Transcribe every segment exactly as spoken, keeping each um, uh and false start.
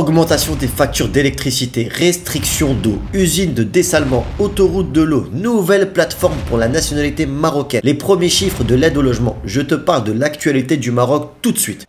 Augmentation des factures d'électricité, restriction d'eau, usine de dessalement, autoroute de l'eau, nouvelle plateforme pour la nationalité marocaine. Les premiers chiffres de l'aide au logement. Je te parle de l'actualité du Maroc tout de suite.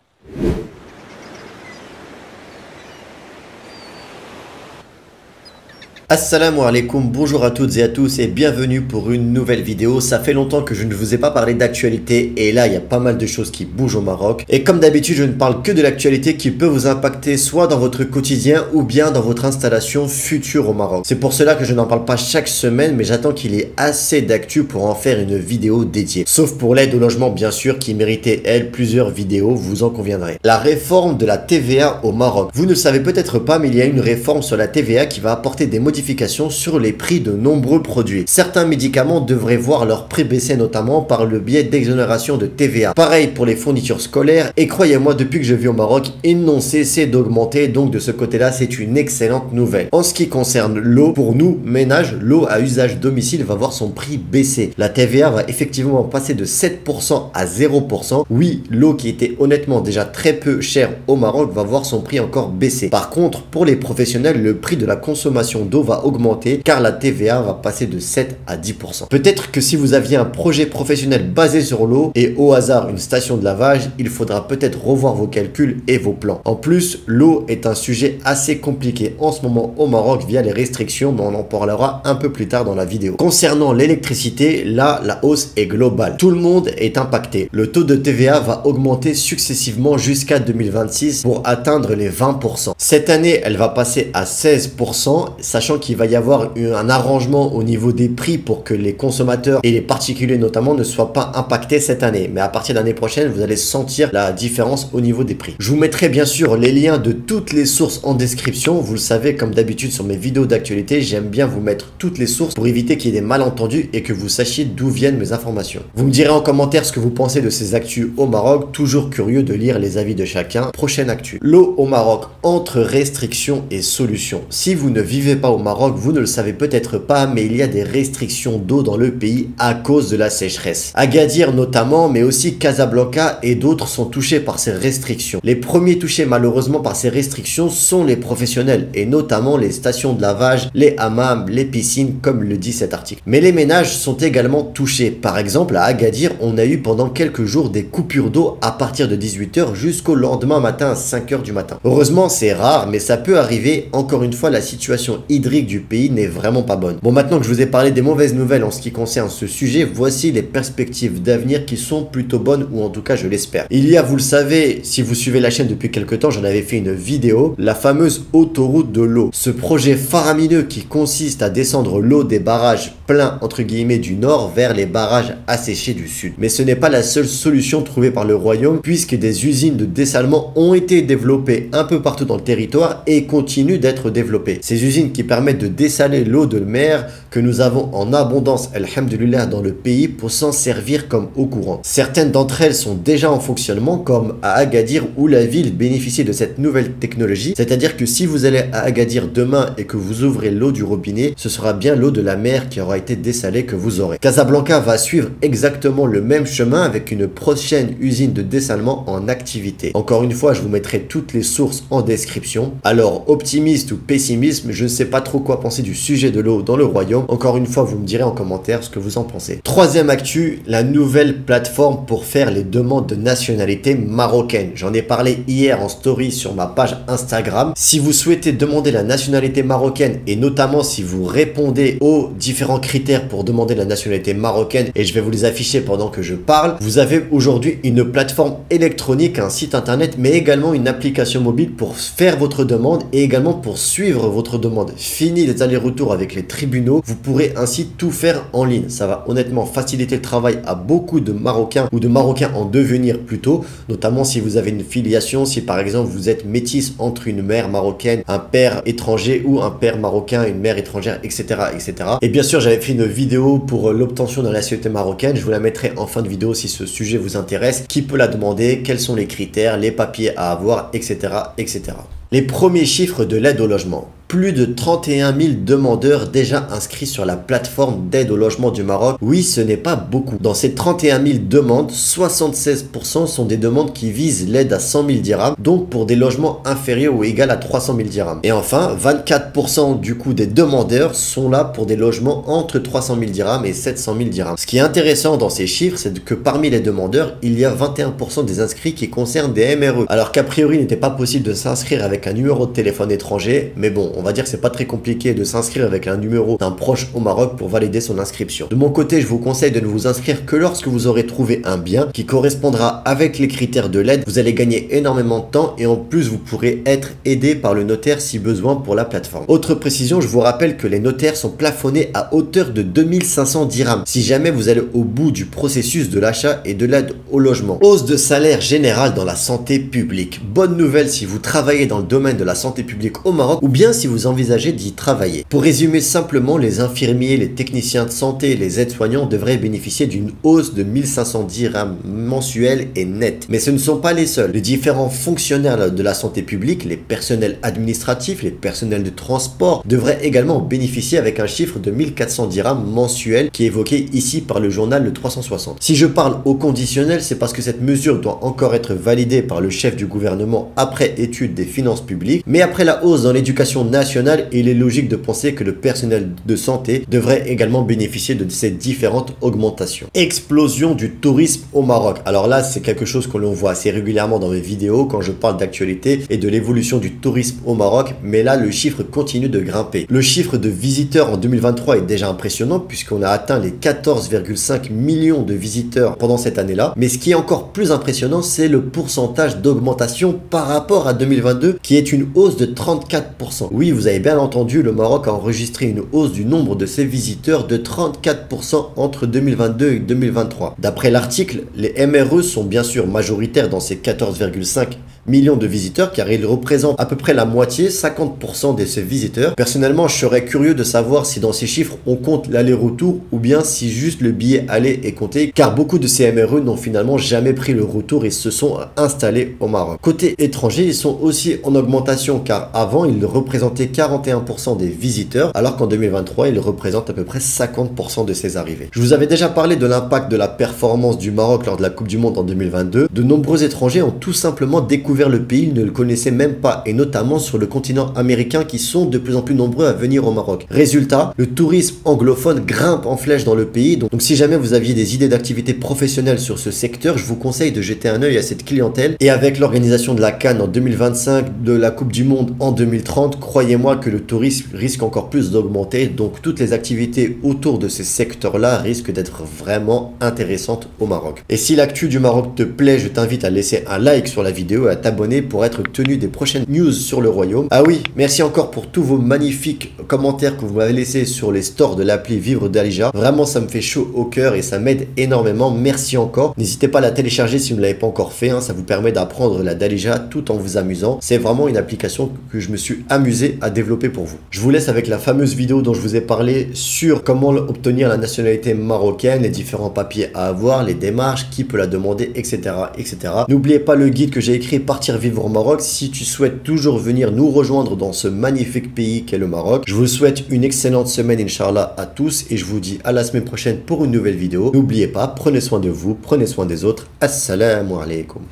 Assalamu alaikum, bonjour à toutes et à tous et bienvenue pour une nouvelle vidéo. Ça fait longtemps que je ne vous ai pas parlé d'actualité et là il y a pas mal de choses qui bougent au Maroc. Et comme d'habitude je ne parle que de l'actualité qui peut vous impacter soit dans votre quotidien ou bien dans votre installation future au Maroc. C'est pour cela que je n'en parle pas chaque semaine, mais j'attends qu'il y ait assez d'actu pour en faire une vidéo dédiée. Sauf pour l'aide au logement bien sûr qui méritait elle plusieurs vidéos, vous en conviendrez. La réforme de la T V A au Maroc. Vous ne savez peut-être pas mais il y a une réforme sur la T V A qui va apporter des modifications sur les prix de nombreux produits. Certains médicaments devraient voir leur prix baisser notamment par le biais d'exonération de T V A. Pareil pour les fournitures scolaires et croyez-moi depuis que je vis au Maroc, ils n'ont cessé d'augmenter donc de ce côté-là c'est une excellente nouvelle. En ce qui concerne l'eau, pour nous ménages, l'eau à usage domicile va voir son prix baisser. La T V A va effectivement passer de sept pour cent à zéro pour cent. Oui, l'eau qui était honnêtement déjà très peu chère au Maroc va voir son prix encore baisser. Par contre, pour les professionnels, le prix de la consommation d'eau va augmenter car la T V A va passer de sept à dix pour cent. Peut-être que si vous aviez un projet professionnel basé sur l'eau et au hasard une station de lavage, il faudra peut-être revoir vos calculs et vos plans. En plus, l'eau est un sujet assez compliqué en ce moment au Maroc via les restrictions, mais on en parlera un peu plus tard dans la vidéo. Concernant l'électricité, là, la hausse est globale. Tout le monde est impacté. Le taux de T V A va augmenter successivement jusqu'à deux mille vingt-six pour atteindre les vingt pour cent. Cette année, elle va passer à seize pour cent, sachant que qu'il va y avoir un arrangement au niveau des prix pour que les consommateurs et les particuliers notamment ne soient pas impactés cette année. Mais à partir de l'année prochaine, vous allez sentir la différence au niveau des prix. Je vous mettrai bien sûr les liens de toutes les sources en description. Vous le savez, comme d'habitude sur mes vidéos d'actualité, j'aime bien vous mettre toutes les sources pour éviter qu'il y ait des malentendus et que vous sachiez d'où viennent mes informations. Vous me direz en commentaire ce que vous pensez de ces actus au Maroc. Toujours curieux de lire les avis de chacun. Prochaine actu. L'eau au Maroc, entre restrictions et solutions. Si vous ne vivez pas au Maroc, vous ne le savez peut-être pas, mais il y a des restrictions d'eau dans le pays à cause de la sécheresse. Agadir notamment, mais aussi Casablanca et d'autres sont touchés par ces restrictions. Les premiers touchés malheureusement par ces restrictions sont les professionnels, et notamment les stations de lavage, les hammams, les piscines, comme le dit cet article. Mais les ménages sont également touchés. Par exemple, à Agadir, on a eu pendant quelques jours des coupures d'eau à partir de dix-huit heures jusqu'au lendemain matin à cinq heures du matin. Heureusement, c'est rare, mais ça peut arriver. Encore une fois, la situation hydrique du pays n'est vraiment pas bonne. Bon, maintenant que je vous ai parlé des mauvaises nouvelles en ce qui concerne ce sujet, voici les perspectives d'avenir qui sont plutôt bonnes, ou en tout cas je l'espère. Il y a, vous le savez, si vous suivez la chaîne depuis quelques temps, j'en avais fait une vidéo, la fameuse autoroute de l'eau. Ce projet faramineux qui consiste à descendre l'eau des barrages pleins entre guillemets du nord vers les barrages asséchés du sud. Mais ce n'est pas la seule solution trouvée par le royaume, puisque des usines de dessalement ont été développées un peu partout dans le territoire et continuent d'être développées. Ces usines qui permettent de dessaler l'eau de mer que nous avons en abondance, alhamdulillah, dans le pays pour s'en servir comme eau courante. Certaines d'entre elles sont déjà en fonctionnement, comme à Agadir où la ville bénéficie de cette nouvelle technologie, c'est-à-dire que si vous allez à Agadir demain et que vous ouvrez l'eau du robinet, ce sera bien l'eau de la mer qui aura été dessalée que vous aurez. Casablanca va suivre exactement le même chemin avec une prochaine usine de dessalement en activité. Encore une fois, je vous mettrai toutes les sources en description. Alors, optimiste ou pessimiste, je ne sais pas trop quoi penser du sujet de l'eau dans le royaume. Encore une fois, vous me direz en commentaire ce que vous en pensez. Troisième actu, la nouvelle plateforme pour faire les demandes de nationalité marocaine. J'en ai parlé hier en story sur ma page Instagram. Si vous souhaitez demander la nationalité marocaine et notamment si vous répondez aux différents critères pour demander la nationalité marocaine, et je vais vous les afficher pendant que je parle, vous avez aujourd'hui une plateforme électronique, un site internet, mais également une application mobile pour faire votre demande et également pour suivre votre demande. Fini les allers-retours avec les tribunaux, vous pourrez ainsi tout faire en ligne. Ça va honnêtement faciliter le travail à beaucoup de Marocains ou de Marocains en devenir plutôt, notamment si vous avez une filiation, si par exemple vous êtes métisse entre une mère marocaine, un père étranger ou un père marocain, une mère étrangère, et cetera et cetera. Et bien sûr, j'avais fait une vidéo pour l'obtention de la nationalité marocaine, je vous la mettrai en fin de vidéo si ce sujet vous intéresse. Qui peut la demander, quels sont les critères, les papiers à avoir, et cetera et cetera. Les premiers chiffres de l'aide au logement. plus de trente et un mille demandeurs déjà inscrits sur la plateforme d'aide au logement du Maroc. Oui, ce n'est pas beaucoup. Dans ces trente et un mille demandes, soixante-seize pour cent sont des demandes qui visent l'aide à cent mille dirhams, donc pour des logements inférieurs ou égaux à trois cent mille dirhams. Et enfin, vingt-quatre pour cent du coup des demandeurs sont là pour des logements entre trois cent mille dirhams et sept cent mille dirhams. Ce qui est intéressant dans ces chiffres, c'est que parmi les demandeurs, il y a vingt et un pour cent des inscrits qui concernent des M R E, alors qu'a priori il n'était pas possible de s'inscrire avec un numéro de téléphone étranger, mais bon, on va dire que c'est pas très compliqué de s'inscrire avec un numéro d'un proche au Maroc pour valider son inscription. De mon côté, je vous conseille de ne vous inscrire que lorsque vous aurez trouvé un bien qui correspondra avec les critères de l'aide. Vous allez gagner énormément de temps et en plus vous pourrez être aidé par le notaire si besoin pour la plateforme. Autre précision, je vous rappelle que les notaires sont plafonnés à hauteur de deux mille cinq cents dirhams si jamais vous allez au bout du processus de l'achat et de l'aide au logement. Hausse de salaire général dans la santé publique. Bonne nouvelle si vous travaillez dans le domaine de la santé publique au Maroc ou bien si vous envisagez d'y travailler. Pour résumer simplement, les infirmiers, les techniciens de santé et les aides-soignants devraient bénéficier d'une hausse de mille cinq cents dirhams mensuels et net. Mais ce ne sont pas les seuls. Les différents fonctionnaires de la santé publique, les personnels administratifs, les personnels de transport devraient également bénéficier avec un chiffre de mille quatre cents dirhams mensuels qui est évoqué ici par le journal Le trois cent soixante. Si je parle au conditionnel, c'est parce que cette mesure doit encore être validée par le chef du gouvernement après étude des finances publiques, mais après la hausse dans l'éducation nationale, il est logique de penser que le personnel de santé devrait également bénéficier de ces différentes augmentations. Explosion du tourisme au Maroc. Alors là, c'est quelque chose que l'on voit assez régulièrement dans mes vidéos quand je parle d'actualité et de l'évolution du tourisme au Maroc, mais là, le chiffre continue de grimper. Le chiffre de visiteurs en deux mille vingt-trois est déjà impressionnant puisqu'on a atteint les quatorze virgule cinq millions de visiteurs pendant cette année-là, mais ce qui est encore plus impressionnant, c'est le pourcentage d'augmentation par rapport à deux mille vingt-deux qui est une hausse de trente-quatre pour cent. Oui, vous avez bien entendu, le Maroc a enregistré une hausse du nombre de ses visiteurs de trente-quatre pour cent entre deux mille vingt-deux et deux mille vingt-trois. D'après l'article, les M R E sont bien sûr majoritaires dans ces quatorze virgule cinq millions de visiteurs car ils représentent à peu près la moitié, cinquante pour cent de ces visiteurs. Personnellement, je serais curieux de savoir si dans ces chiffres on compte l'aller-retour ou bien si juste le billet aller est compté, car beaucoup de ces M R E n'ont finalement jamais pris le retour et se sont installés au Maroc. Côté étranger, ils sont aussi en augmentation car avant ils représentaient quarante et un pour cent des visiteurs alors qu'en deux mille vingt-trois ils représentent à peu près cinquante pour cent de ces arrivées. Je vous avais déjà parlé de l'impact de la performance du Maroc lors de la Coupe du Monde en deux mille vingt-deux. De nombreux étrangers ont tout simplement découvert le pays, ils ne le connaissaient même pas, et notamment sur le continent américain qui sont de plus en plus nombreux à venir au Maroc. Résultat, le tourisme anglophone grimpe en flèche dans le pays, donc, donc si jamais vous aviez des idées d'activités professionnelles sur ce secteur, je vous conseille de jeter un œil à cette clientèle, et avec l'organisation de la Cannes en deux mille vingt-cinq, de la Coupe du Monde en deux mille trente, croyez-moi que le tourisme risque encore plus d'augmenter, donc toutes les activités autour de ces secteurs-là risquent d'être vraiment intéressantes au Maroc. Et si l'actu du Maroc te plaît, je t'invite à laisser un like sur la vidéo et à t'abonner pour être tenu des prochaines news sur le royaume. Ah oui, merci encore pour tous vos magnifiques commentaires que vous m'avez laissés sur les stores de l'appli Vivre Darija. Vraiment, ça me fait chaud au cœur et ça m'aide énormément. Merci encore. N'hésitez pas à la télécharger si vous ne l'avez pas encore fait, hein. Ça vous permet d'apprendre la Darija tout en vous amusant. C'est vraiment une application que je me suis amusé à développer pour vous. Je vous laisse avec la fameuse vidéo dont je vous ai parlé sur comment obtenir la nationalité marocaine, les différents papiers à avoir, les démarches, qui peut la demander, et cetera et cetera. N'oubliez pas le guide que j'ai écrit par Partir vivre au Maroc si tu souhaites toujours venir nous rejoindre dans ce magnifique pays qu'est le Maroc. Je vous souhaite une excellente semaine Inch'Allah à tous et je vous dis à la semaine prochaine pour une nouvelle vidéo. N'oubliez pas, prenez soin de vous, prenez soin des autres. Assalamu alaikum.